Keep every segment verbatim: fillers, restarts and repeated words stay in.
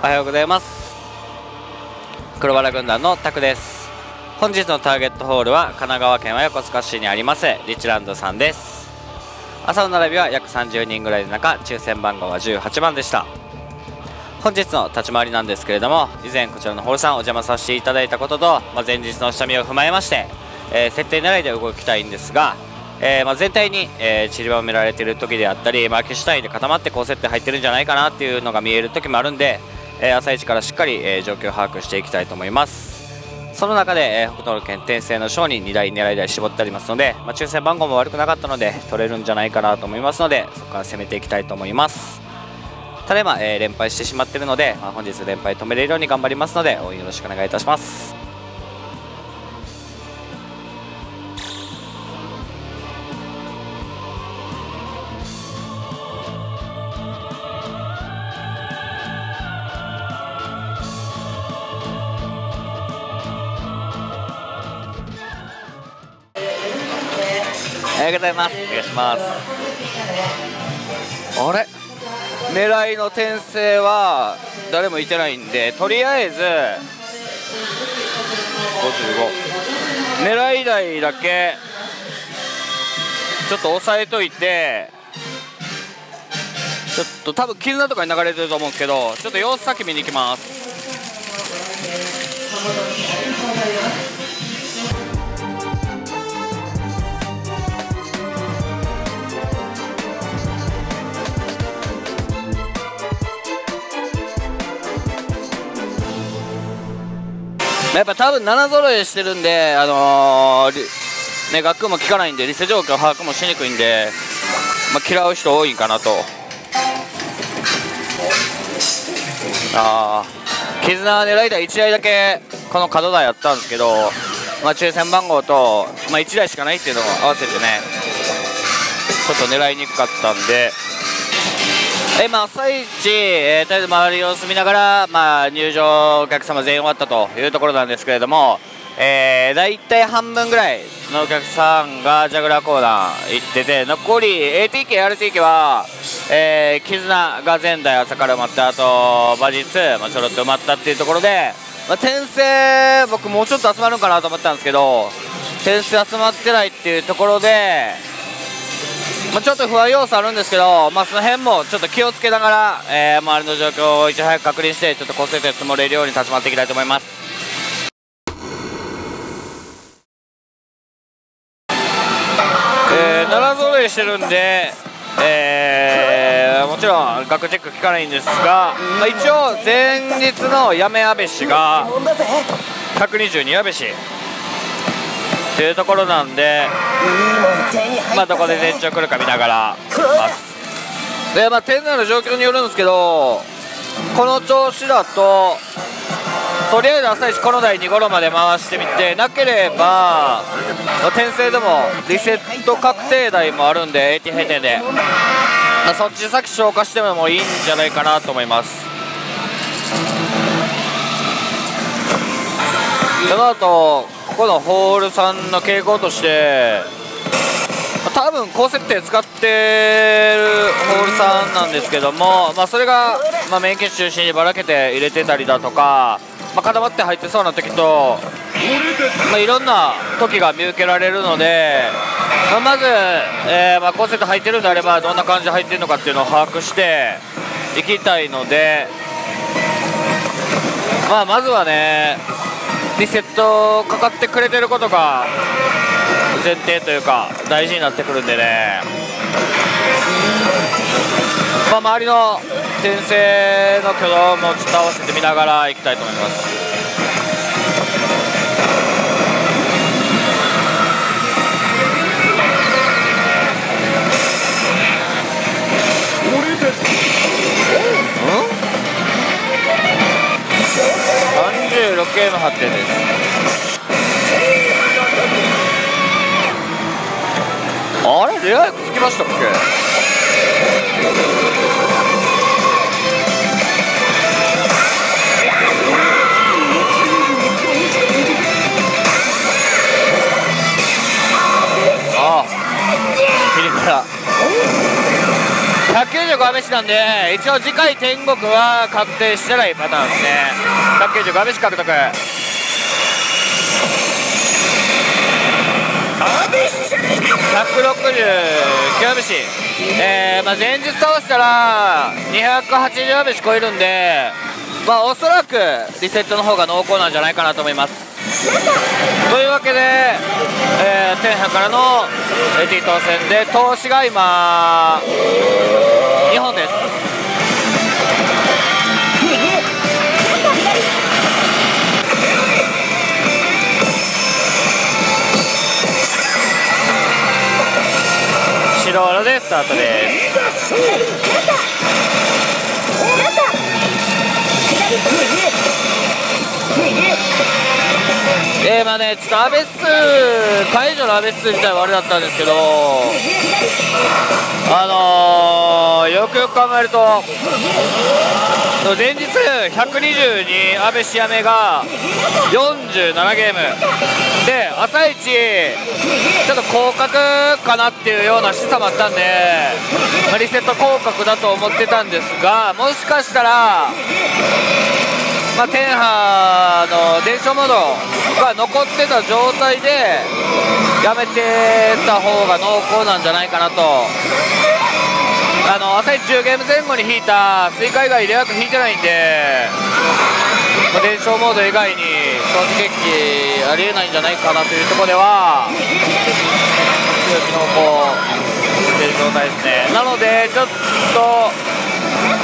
おはようございます。黒原軍団のタクです。本日のターゲットホールは神奈川県は横須賀市にありますリッチランドさんです。朝の並びは約さんじゅうにんぐらいの中、抽選番号はじゅうはちばんでした。本日の立ち回りなんですけれども、以前こちらのホールさんお邪魔させていただいたことと、まあ、前日の下見を踏まえまして、えー、設定狙いで動きたいんですが、えーまあ、全体に、えー、散りばめられている時であったり、まあ、機種単位で固まって高設定入ってるんじゃないかなっていうのが見える時もあるんで、えー、朝一からしっかり、えー、状況を把握していきたいと思います。その中で、えー、北東の県転生の賞ににだい狙い台絞ってありますので、まあ、抽選番号も悪くなかったので取れるんじゃないかなと思いますので、そこから攻めていきたいと思います。ただいま、えー、連敗してしまっているので、まあ、本日連敗止めれるように頑張りますので、応援よろしくお願いいたします。おはようございます。お願いします。あれ、狙いの転生は誰もいてないんで、とりあえずごじゅうご狙い台だけちょっと押さえといて、ちょっと多分絆とかに流れてると思うんですけど、ちょっと様子先見に行きます。やっぱ多分なな揃えしてるんで、あのーね、学区も効かないんで、リセ状況把握もしにくいんで、まあ、嫌う人多いんかなと。ああ、絆は狙い台いちだいだけこの角台やったんですけど、まあ、抽選番号と、まあ、いちだいしかないっていうのを合わせてね、ちょっと狙いにくかったんで。今、朝一、えー、とりあえず周りの様子見ながら、まあ、入場お客様全員終わったというところなんですけれども、えー、大体半分ぐらいのお客さんがジャグラーコーナー行ってて、残り エーティーケー、アールティーケー は、えー、絆が前台朝から埋まって、あと馬術、まあ、ちょろっと埋まったっていうところで、まあ、転生、僕、もうちょっと集まるんかなと思ったんですけど、転生集まってないっていうところで。まあちょっと不安要素あるんですけど、まあ、その辺もちょっと気をつけながら、えー、周りの状況をいち早く確認して、ちょっと高設定積もれるように立ち回っていきたいと思います。えー、なな揃えしてるんで、えー、もちろん額チェック効かないんですが、まあ、一応、前日のやめ安倍氏がひゃくにじゅうに安倍氏。というところなんで、まあどこで全長来るか見ながらます。で、まあ店内の状況によるんですけど、この調子だととりあえず朝一この台に頃まで回してみて、なければ転生でもリセット確定台もあるんで、エーティー閉店で、まあ、そっち先消化してもいいんじゃないかなと思います。その後ここのホールさんの傾向として、多分高設定使ってるホールさんなんですけども、まあ、それが、まあ、メイン機種中心にばらけて入れてたりだとか、まあ、固まって入ってそうな時と、まあ、いろんな時が見受けられるので、まあ、まず、えーまあ、高設定入ってるんであればどんな感じで入ってるのかっていうのを把握していきたいので、まあ、まずはねリセットかかってくれてることが前提というか大事になってくるんでね、まあ、周りの転生の挙動もちょっと合わせて見ながらいきたいと思います。ゲーム発展です。あれレア役つきましたっけ。ああ、切りからひゃくきゅうじゅうごわめしなんで、一応次回天国は確定してないパターンですね。ひゃくきゅうじゅうごわめし獲得。ひゃくろくじゅうきゅうわめし、えーまあ、前日倒したらにひゃくはちじゅうわめし超えるんで、まあ、おそらくリセットの方が濃厚なんじゃないかなと思います。というわけで、えー、天覇からのエティ投戦で投資が今にほんです。白技でスタートです。えーまあね、ちょっとアベッス解除のアベッス自体はあれだったんですけど、あのー、よくよく考えると前日ひゃくにじゅうにアベシアメがよんじゅうななゲームで朝一ちょっと降格かなっていうような示唆もあったんで、まあ、リセット降格だと思ってたんですが、もしかしたらまあ、天覇の伝承モードが残ってた状態でやめてた方が濃厚なんじゃないかなと。あの朝一じゅうゲームぜん後に引いたスイカ以外レア枠引いてないんで、まあ、伝承モード以外に投資決起ありえないんじゃないかなというところでは強気濃厚している状態ですね。なのでちょっと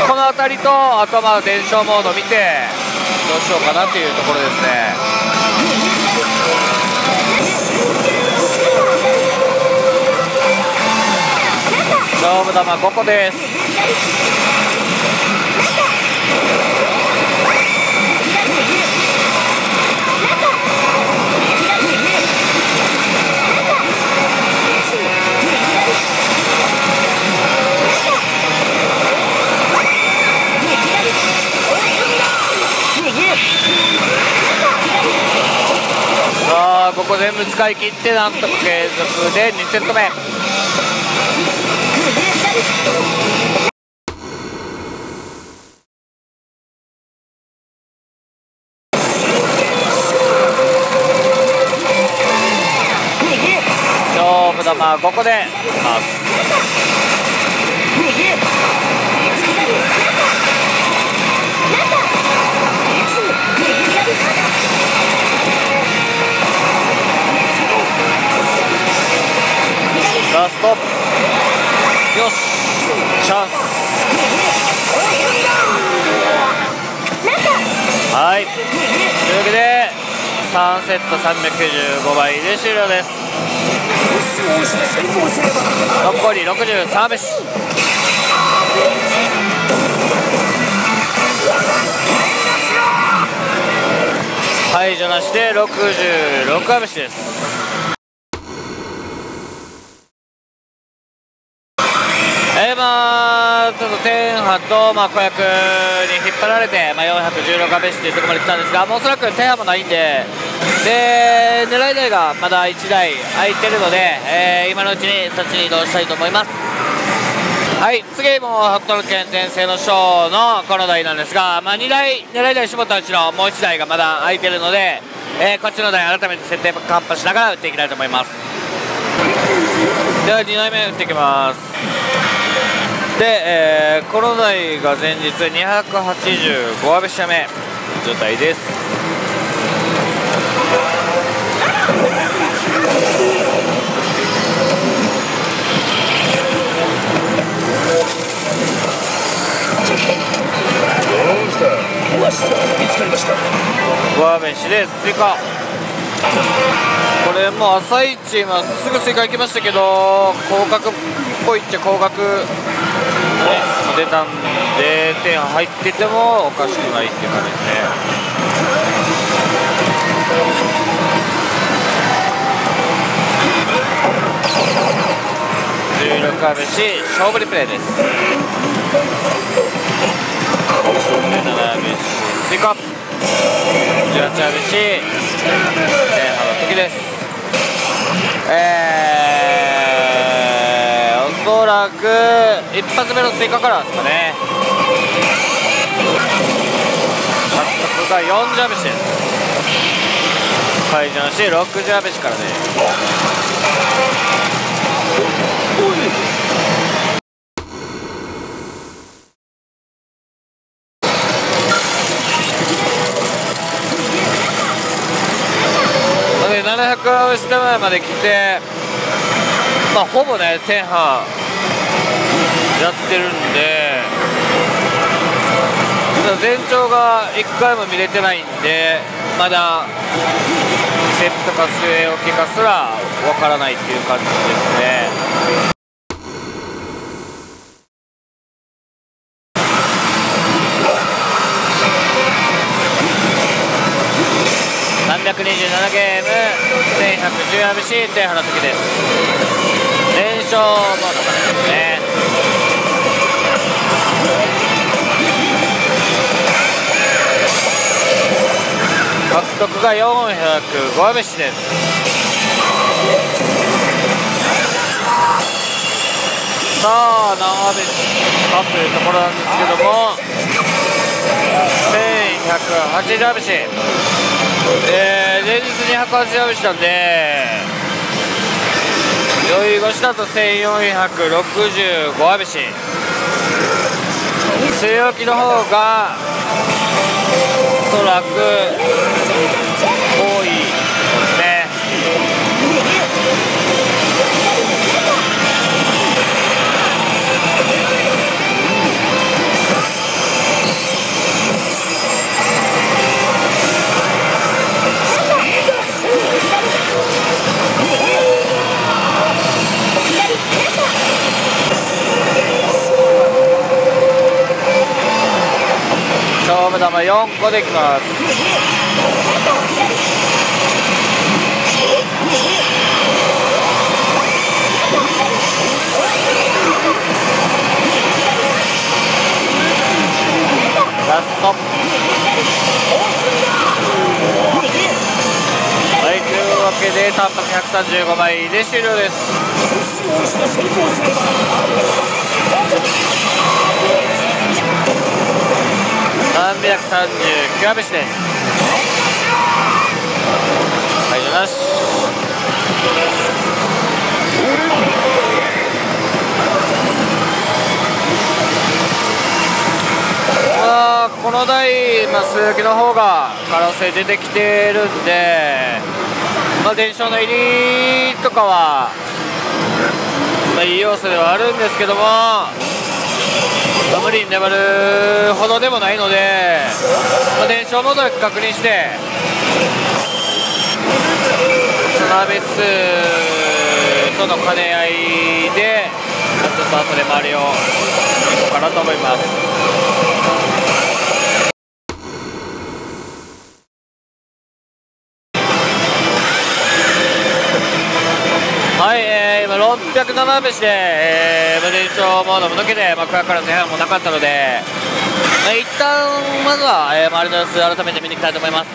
この辺りと、あとまあ伝承モード見てどうしようかなというところですね。勝負玉ごこです。ここ全部使い切ってなんとか継続でにセットめ。勝負玉はここでいきます。ラスト、よし、チャンス。はい、というわけでさんセットさんびゃくきゅうじゅうごばいで終了です。残りろくじゅうさんわめし。排除なしでろくじゅうろくわめしです。ちょっと天覇と、まあ、子役に引っ張られて、まあ、よんひゃくじゅうろくわめしというところまで来たんですが、もうおそらく天覇もないんで、で狙い台がまだいちだい空いてるので、えー、今のうちにそっちに移動したいと思います。はい、次も北斗の拳転生のショーのこの台なんですが、まあ、にだい狙い台絞ったうちのもういちだいがまだ空いてるので、えー、こっちの台改めて設定カンパしながら打っていきたいと思います。ではにだいめ打っていきます。で、えー、この台が前日にひゃくはちじゅうごわめしやめ状態です。ごわめしで追加。これも朝一今すぐ追加いきましたけど、降格っぽいっちゃ降格出たんで、点入っててもおかしくないっていう感じですね。じゅうろくわめし勝負リプレイです。じゅうななわめし追加。じゅうはちわめし点破の敵です。えーおそらく一発目の追加からですかね。早速がよんジャブシ、ごジャブシ、ろくジャブシからね。ななひゃく下前まで来て、まあほぼね前半やってるんで、全長がいっかいも見れてないんで、まだステップとか据え置きかすらわからないっていう感じですね。さんびゃくにじゅうななゲーム、せんひゃくじゅうアビシー前半の時です。連勝もとかですね。獲得がよんひゃくごアビシです。さあ何アビシかというところなんですけども、せんひゃくはちじゅうアビシ、えー、前日にひゃくはちじゅうアビシなんで余裕越しだとせんよんひゃくろくじゅうごアビシ、据え置きの方がおそらく多いですね。勝負球よんこでいきます。ラストはい、というわけで単発ひゃくさんじゅうごばいで終了です。さんびゃくさんじゅうきゅうアビシです。はい、よし。まあこの台、まあ、鈴木の方が可能性出てきてるんで、まあ、伝承の入りとかは、まあ、いい要素ではあるんですけども。無理に粘るほどでもないので、まあ、伝承もどれ確認してサービスとの兼ね合いでちょっと後で回りをいこうかなと思います。はい、えー、今ろっぴゃくななアビシで、えー伝承モードも抜けて幕開からの前半もなかったので、まあ、一旦まずは、えー、周りの様子改めて見に行きたいと思います。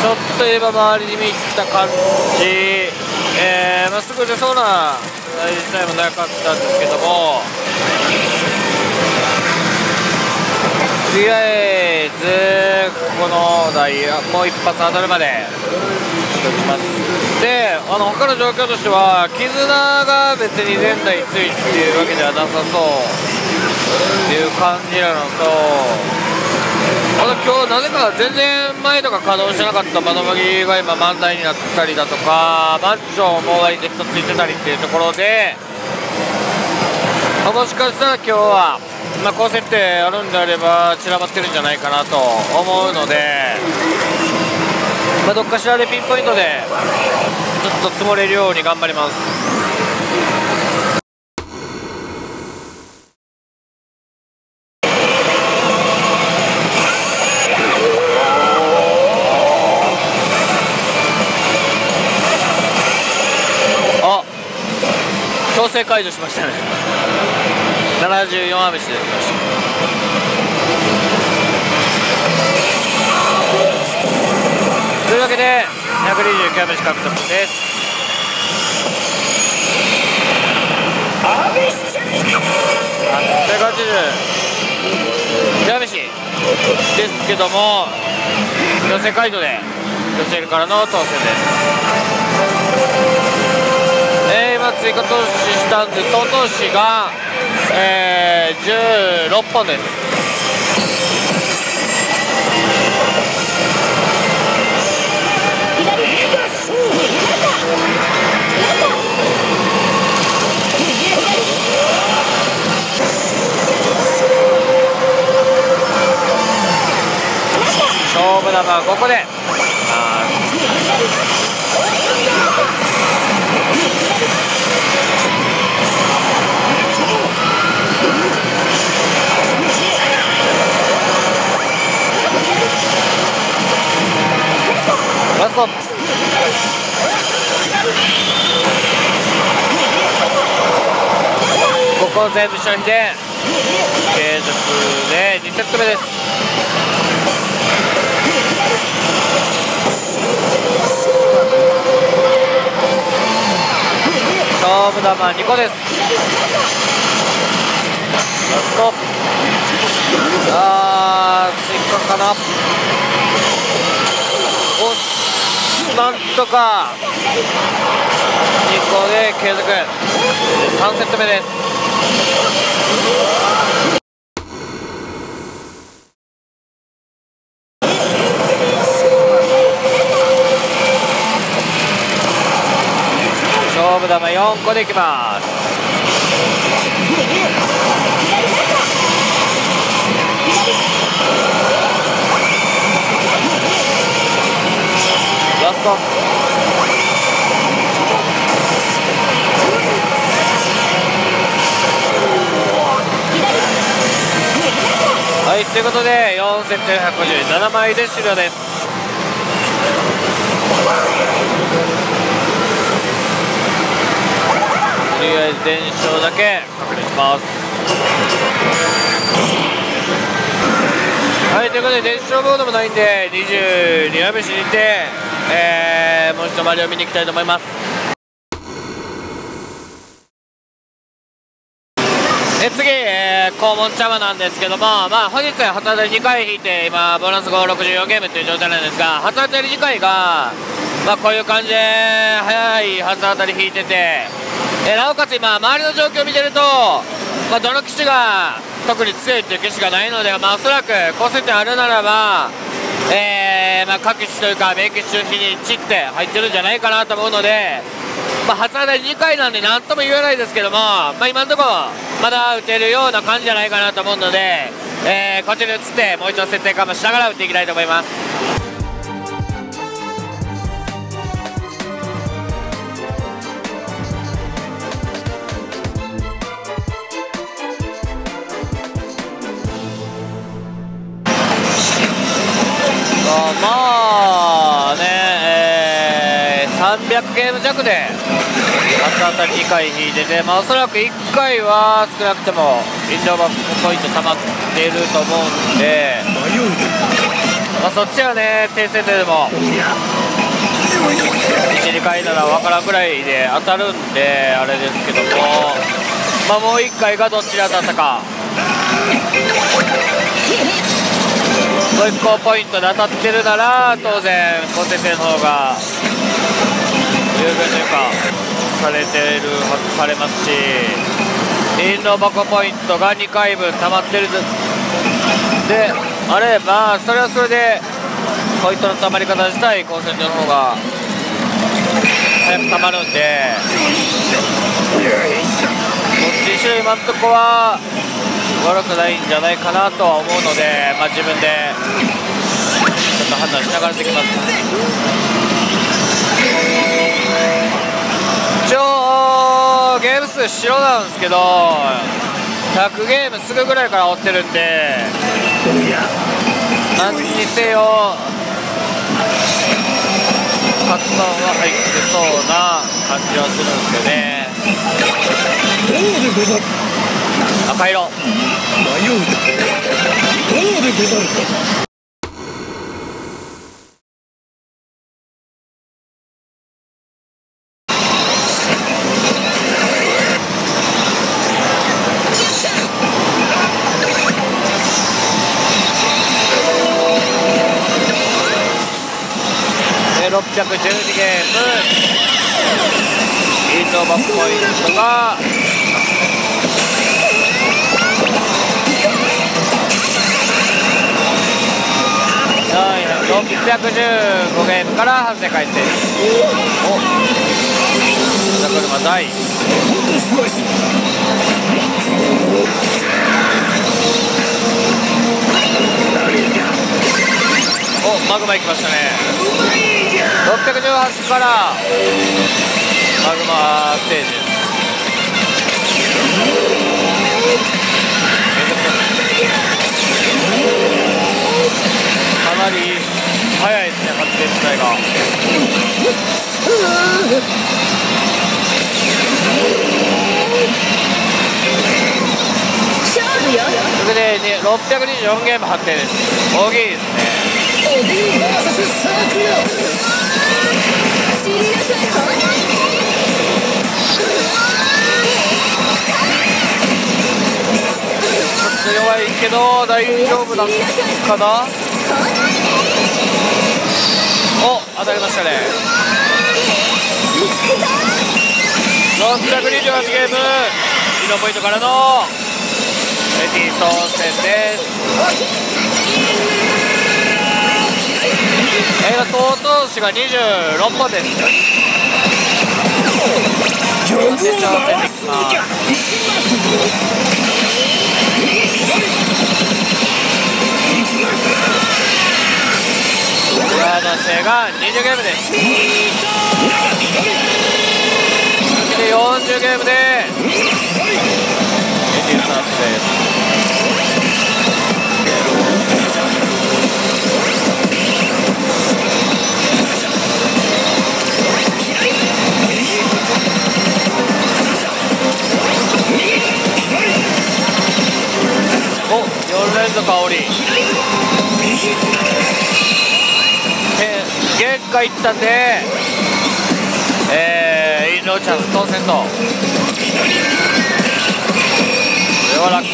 ちょっと今周りに見た感じ、えーまあ、すぐ出そうな大事さえもなかったんですけども、とりあえずこの台もう一発当たるまでしておきます。で、あの他の状況としては絆が別に前台ついっていうわけではなさそうっていう感じなのと、あと今日なぜか全然前とか稼働してなかった窓麦が今満台になったりだとか、マッチョも台で一つついてたりっていうところで、もしかしたら今日はまあこう設定あるんであれば散らばってるんじゃないかなと思うので、まあ、どっかしらでピンポイントでちょっと積もれるように頑張ります。あ、強制解除しましたね。ななじゅうよんアビシできました。わけでにひゃくにじゅうきゅうめし獲得です。ひゃくはちじゅうきゅうめしですけども、女性ガイドで女性からの当選です。えー、今追加投資したんで総投資が、えー、じゅうろっぽんです。勝負玉はここでラスト、ここ全部消費で継続でにセット目です。勝負玉にこです。ラスト、あー、失格かな。お、なんとかにこで継続、さんセット目です。勝負玉よんこでいきます。ラスト、はい、ということでよんセットひゃくごじゅうななまいで終了です。とりあえず全勝だけ確認します。はい、ということで全勝ボードもないんでにじゅうにわめしにて、えー、もう一度周りを見に行きたいと思います。で次、えー、黄門茶碗なんですけども、まあ、本日は旗当たりにかい引いて今ボーナスごひゃくろくじゅうよんゲームという状態なんですが、旗当たりにかいが、まあ、こういう感じで早い旗当たり引いてて、えなおかつ今、周りの状況を見てると、まあ、どの機種が特に強いという機種がないので、まあ、おそらく高接点あるならば、えーまあ、各機種というか名機種に散って入ってるんじゃないかなと思うので、まあ、初当たりにかいなんで何とも言えないですけども、まあ、今のところまだ打てるような感じじゃないかなと思うので、えー、こっちに移ってもう一度設定緩和しながら打っていきたいと思います。まあね、えー、さんびゃくゲーム弱で初当たりにかい引いてて、まあ、おそらくいっかいは少なくても印象がポイント溜まっていると思うんで、まあ、そっちはね、低設定でもいち、にかいなら分からんぐらいで当たるんであれですけども、まあ、もういっかいがどっちで当たったか。もういっこポイントで当たってるなら当然、高接点の方が優遇というかされてるはずされますし、印籠箱ポイントがにかいぶん溜まってるであれば、それはそれでポイントの溜まり方自体高接点の方が早く溜まるんで、どっちにしろ今のとこは悪くないんじゃないかなとは思うので、まあ、自分でちょっと判断しながらできます。一応ゲーム数白なんですけど、ひゃくゲームすぐぐらいから追ってるんで、何にせよカツ丼は入ってそうな感じはするんですよね。赤色。着じゅうにゲーム、インドバックポイントがろっぴゃくじゅうごゲームから反省開始です。おっ、ザクルマ第おマグマいきましたね。ろっぴゃくじゅうはちからマグマステージかなり早いですね、発電自体が。それでろっぴゃくにじゅうよんゲーム発展です。大きいですね。弱いけど大丈夫だかな。お、当たりましたね。ろっぴゃくにじゅうはちゲーム、にポイントからのレティート戦です。映画総投資がにじゅうろっぽんです。挑戦できます。浦和生がにじゅうゲームです。よんじゅうゲームでおよんれんぞくあおり限界いったんで、えー、インローチャンス当選と、これはラッキー。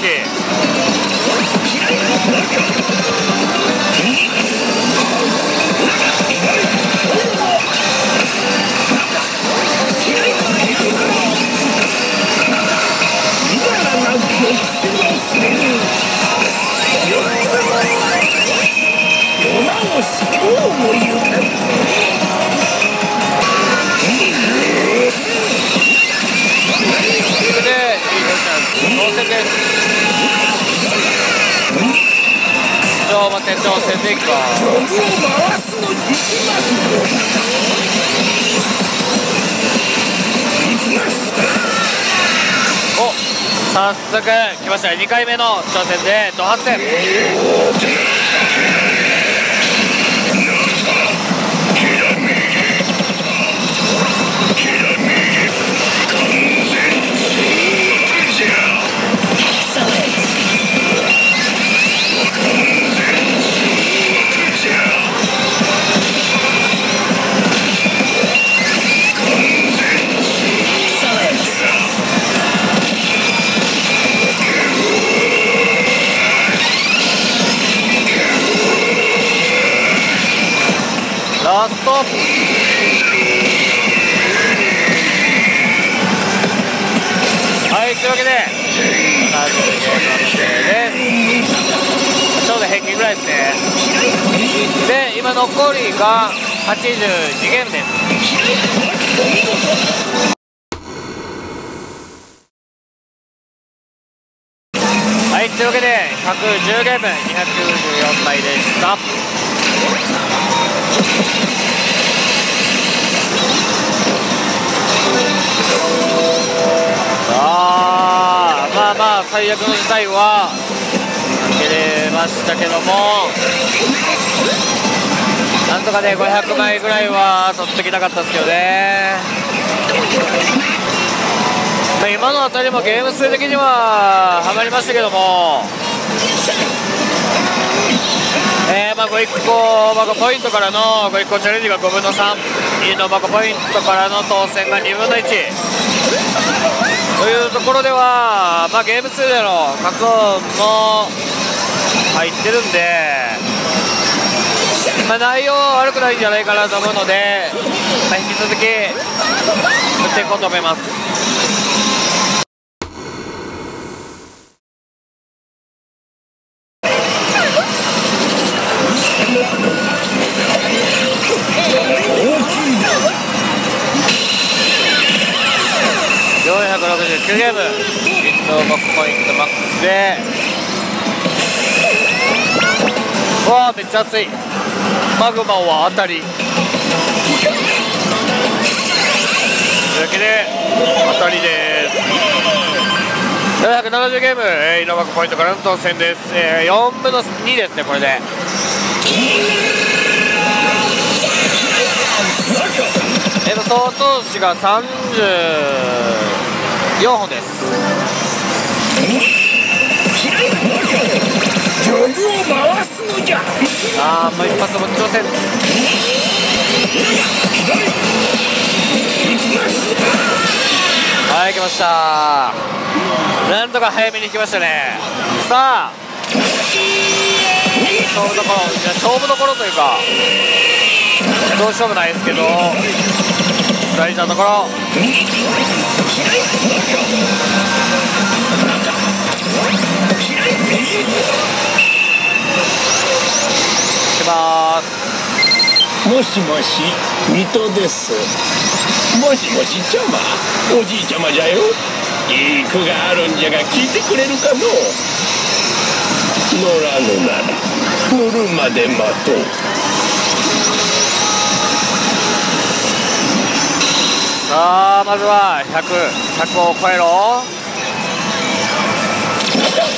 早速来ましたね、にかいめの挑戦でド発戦。ラストはい、というわけでちょうど平均ぐらいですね。で、今残りがはちじゅうにゲームです。はい、というわけでひゃくじゅうゲームにひゃくきゅうじゅうよんばいでした。あー、まあまあ最悪の事態は受けれましたけども、なんとかねごひゃくまいぐらいは取ってきたかったですけどね。まあ、今のあたりもゲーム数的にはハマりましたけども、えー、まあごいっこバコポイントからのごいっこチャレンジがごぶんのさん、インのバコポイントからの当選がにぶんのいちというところでは、まあ、ゲームにでの格闘も入ってるんで、まあ、内容は悪くないんじゃないかなと思うので、まあ、引き続き打っていこうと思います。ゲーム、ビットボックポイントマックスで、わーめっちゃ熱い。マグマは当たりというわけで当たりです。ななひゃくななじゅうゲーム、えー、イノバックポイントからの当選です。えー、よんぶんのにですね。これでえっと総投資がさんじゅうよんほんです。ジョブを回すのじゃ。ああ、もう一発も挑戦。はい、来ました。なんとか早めに来ましたね。さあ、勝負どころ、いや勝負どころというか、どうしようもないですけど。大事なところ、いきます。もしもし、水戸です。もしもしちゃま、おじいちゃまじゃよ。いい句があるんじゃが聞いてくれるかの。乗らぬなら乗るまで待とう。さあ、まずはひゃく、ひゃくを超えろ。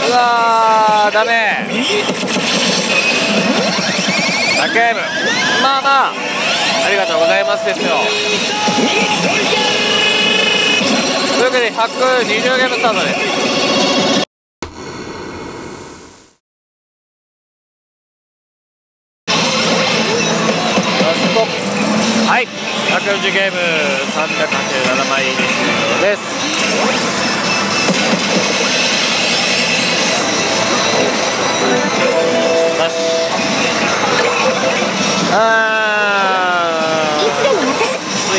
うわー、ダメ。泣けーむ。まあまあ、ありがとうございますですよ。というわけでひゃくにじゅうゲームスタートです。はい、ひゃくよんじゅうゲームさんびゃくはちじゅうななまいです。よし、あースイ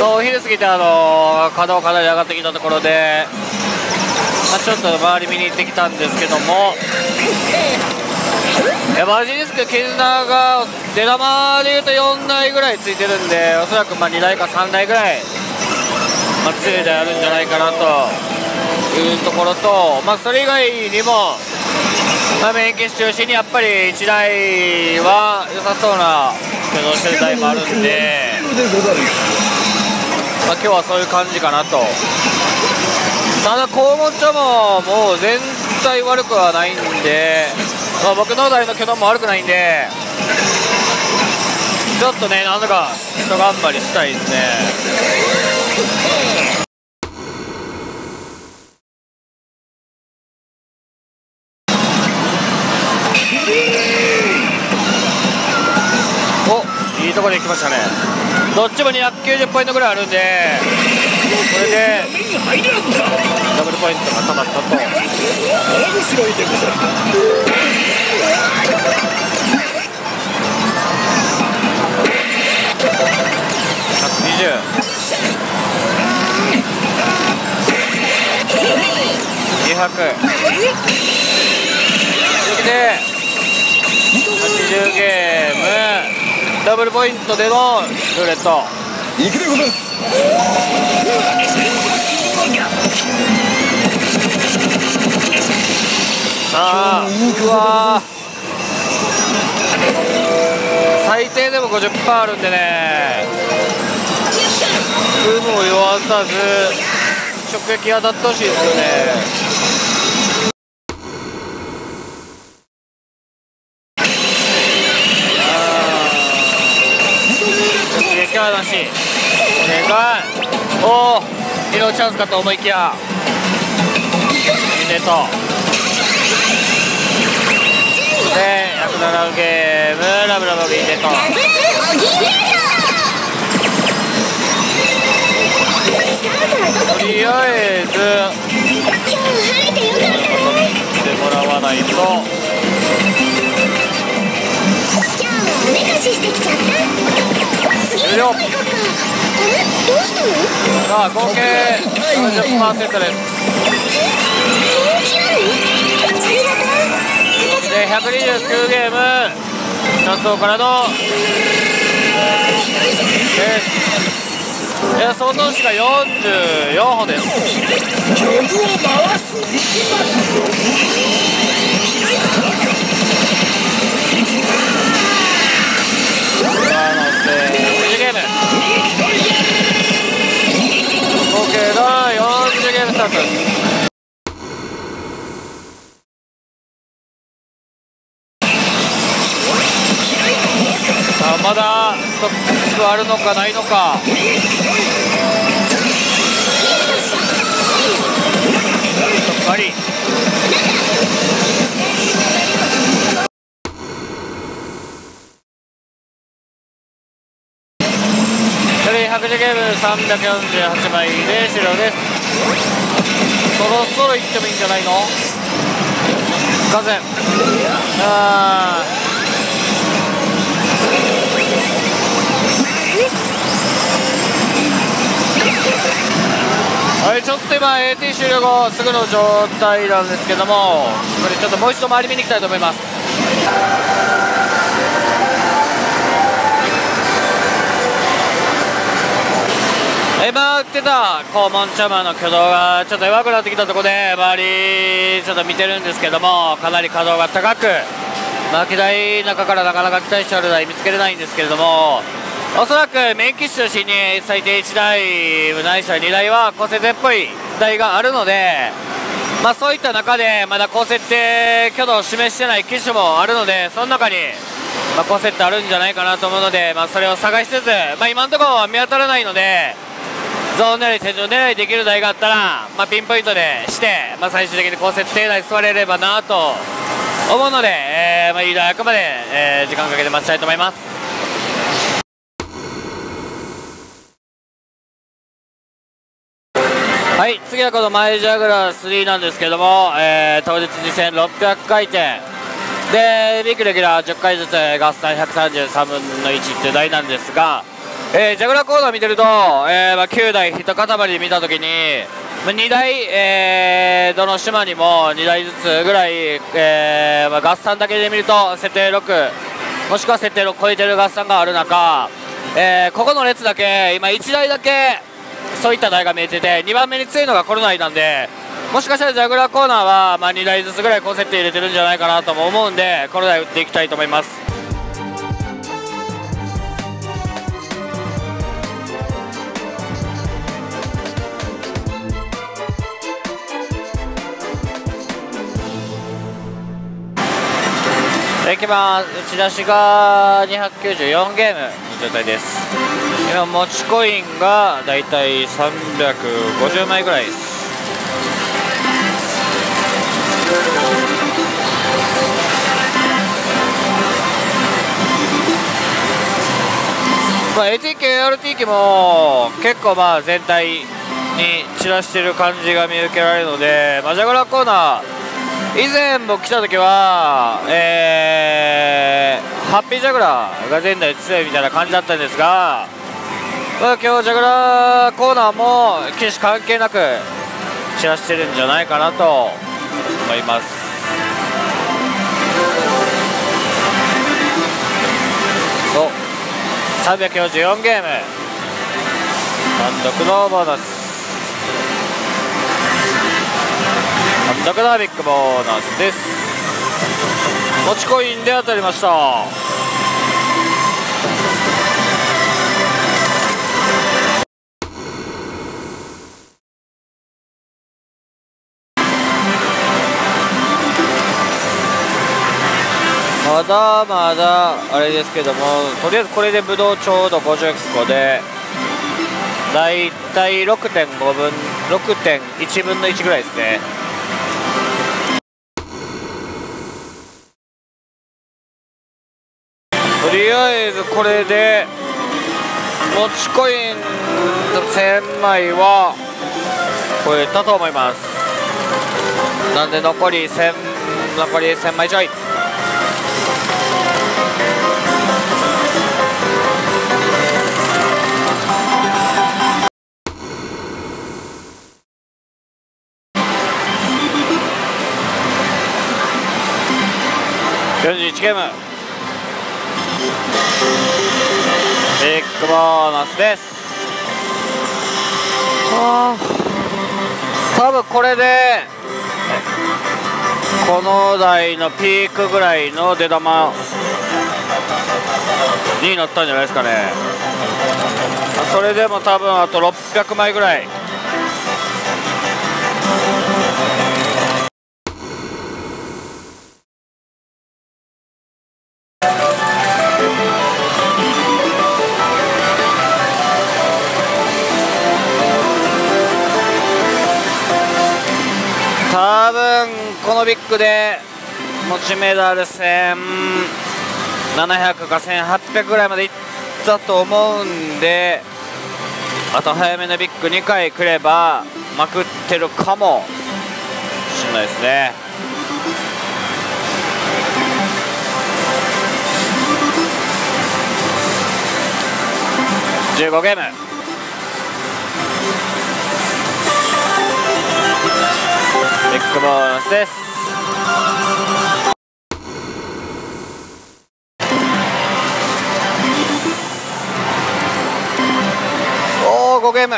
お昼過ぎて、あのー、角をかなり上がってきたところで、まあ、ちょっと周り見に行ってきたんですけども、いやマジですけど、絆が出玉でいうとよんだいぐらいついてるんで、おそらくまあにだいかさんだいぐらい、まあ、強い台あるんじゃないかなというところと、まあ、それ以外にも、まあ、メイン機種中心にやっぱりいちだいは良さそうな駆動してる台もあるんで。まあ今日はそういう感じかなと。ただ黄門茶ももう全体悪くはないんで、まあ、僕の台の挙動も悪くないんで、ちょっとねなんとかひと頑張りしたいですね。お、いいところで来ましたね。どっちもにひゃくきゅうじゅうポイントぐらいあるんで、これでダブルポイントがたまったと。ひゃくにじゅう、にひゃく、はちじゅうゲーム。ダブルポイントでのルーレット。いくでございます。さあ、うわ最低でも ごじゅっパーセント あるんでね、有無を言わさず直撃当たってほしいですよね。おお、移動チャンスかと思いきやミネトでひゃくななじゅうゲームラブラブミネト。とりあえず今日晴れてよかったね。してもらわないと。じゃあおめかししてきちゃった。次にどこ行こうか。え、どうしたの？さあ合計 さんじゅっパーセント です。でひゃくにじゅうきゅうゲーム夏男からのです。いやその年がよんじゅうよんほんです。なのでじゅうゲーム合計がよんじゅうゲームスタートです。まだストックあるのかないのか。ストックあり。ひゃくじゅうゲームさんびゃくよんじゅうはちまいで終了です。そろそろいってもいいんじゃないの。ガゼンあーはい、ちょっと今 エーティー 終了後すぐの状態なんですけども、これちょっともう一度周り見に行きたいと思います。今打ってたコーモンチャーマーの挙動がちょっと弱くなってきたところで周りちょっと見てるんですけども、かなり稼働が高く負けない中からなかなか期待してある台見つけれないんですけれども、おそらくメイン機種中心に最低いちだいないしはにだいは高設定っぽい台があるので、まあ、そういった中でまだ高設定挙動を示してない機種もあるので、その中にまあ高設定あるんじゃないかなと思うので、まあ、それを探しつつ、まあ、今のところは見当たらないのでゾーン狙い、天井狙いできる台があったら、まあ、ピンポイントでして、まあ、最終的に高設定台座れればなと思うので、えーまあ、いい台あくまで、えー、時間かけて待ちたいと思います。はい、次はこのマイジャグラースリーなんですけども、えー、当日にせんろっぴゃくかいてんでビッグレギュラーじゅっかいずつ合算ひゃくさんじゅうさんぶんのいちっていう台なんですが、えー、ジャグラーコーナー見てると、えーまあ、きゅうだい一塊で見たときににだい、えー、どの島にもにだいずつぐらい、えーまあ、合算だけで見ると設定ろくもしくは設定ろく超えてる合算がある中、えー、ここの列だけ今いちだいだけそういった台が見えてて、にばんめに強いのがこの台なんで、もしかしたらジャグラーコーナーはまあにだいずつぐらい高設定入れてるんじゃないかなとも思うんで、この台打っていきたいと思います。いきます。打ち出しがにひゃくきゅうじゅうよんゲームの状態です。今持ちコインがだいたいさんびゃくごじゅうまいぐらいです。まあ、エーティー 機 アールティー 機も結構まあ全体に散らしてる感じが見受けられるので、まあ、ジャグラーコーナー以前僕来た時は、えー、ハッピージャグラーが前代強いみたいな感じだったんですが、まあ、今日ジャグラーコーナーも機種関係なく散らしてるんじゃないかなと思います。さんびゃくよんじゅうよんゲーム単独のボーナス、ダクダービックボーナスです。持ちコインで当たりました。まだまだあれですけども、とりあえずこれでブドウちょうどごじゅっこでだいたい ろくてんごぶん ろくてんいちぶんのいちぐらいですね。とりあえずこれで持ちコインのせんまいは超えたと思います。なんで残りせん、残りせんまいちょい。よんじゅういちゲームビッグボーナスです。あー、多分これでこの台のピークぐらいの出玉になったんじゃないですかね。それでも多分あとろっぴゃくまいぐらい。多分このビッグで持ちメダルせんななひゃくかせんはっぴゃくぐらいまでいったと思うんで、あと早めのビッグにかいくればまくってるかもしれないですね。じゅうごゲーム。ビッグボーナスです。おー、ごゲーム。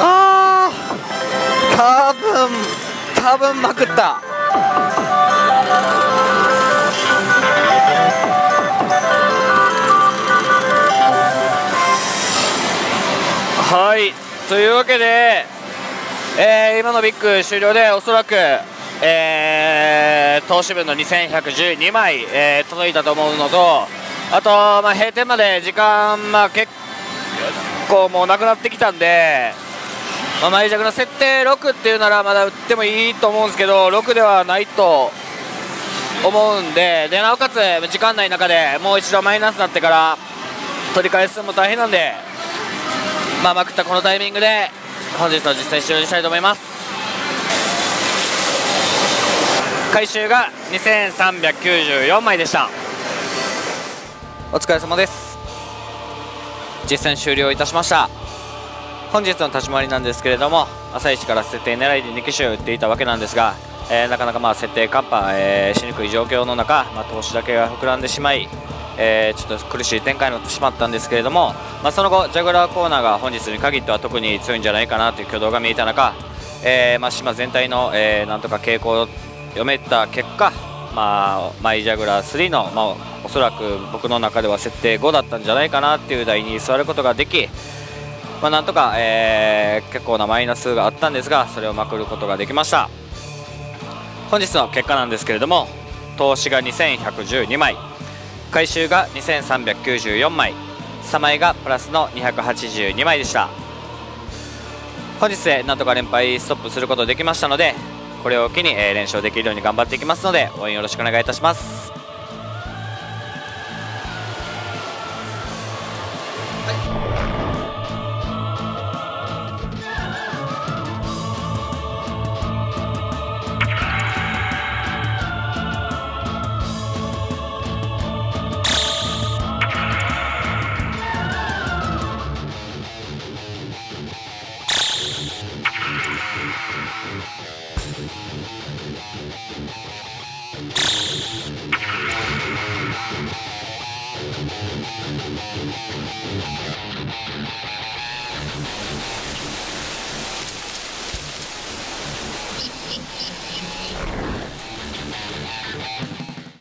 あー、多分多分まくった。はい、というわけで、えー、今のビッグ終了でおそらく、えー、投資分のにせんひゃくじゅうにまい、えー、届いたと思うのと、あと、まあ、閉店まで時間、まあ、結構もうなくなってきたんで、まあ、毎弱の設定ろくっていうならまだ売ってもいいと思うんですけど、ろくではないと思うんで、でなおかつ時間ない中でもう一度マイナスになってから取り返すのも大変なんで。まあまくったこのタイミングで本日の実践終了にしたいと思います。回収がにせんさんびゃくきゅうじゅうよんまいでした。お疲れ様です。実践終了いたしました。本日の立ち回りなんですけれども、朝一から設定狙いでにきしゅを打っていたわけなんですが、えー、なかなかまあ設定カンパ、えー、しにくい状況の中、まあ、投資だけが膨らんでしまい、えー、ちょっと苦しい展開になってしまったんですけれども、まあ、その後、ジャグラーコーナーが本日に限っては特に強いんじゃないかなという挙動が見えた中、えーまあ、島全体の、えー、なんとか傾向を読めた結果、まあ、マイジャグラースリーの、まあ、おそらく僕の中では設定ごだったんじゃないかなという台に座ることができ、まあ、なんとか、えー、結構なマイナスがあったんですが、それをまくることができました。本日の結果なんですけれども、投資がにせんひゃくじゅうにまい、回収がにせんさんびゃくきゅうじゅうよんまい、さんまいがプラスのにひゃくはちじゅうにまいでした。本日でなんとか連敗ストップすることができましたので、これを機に連勝できるように頑張っていきますので、応援よろしくお願いいたします。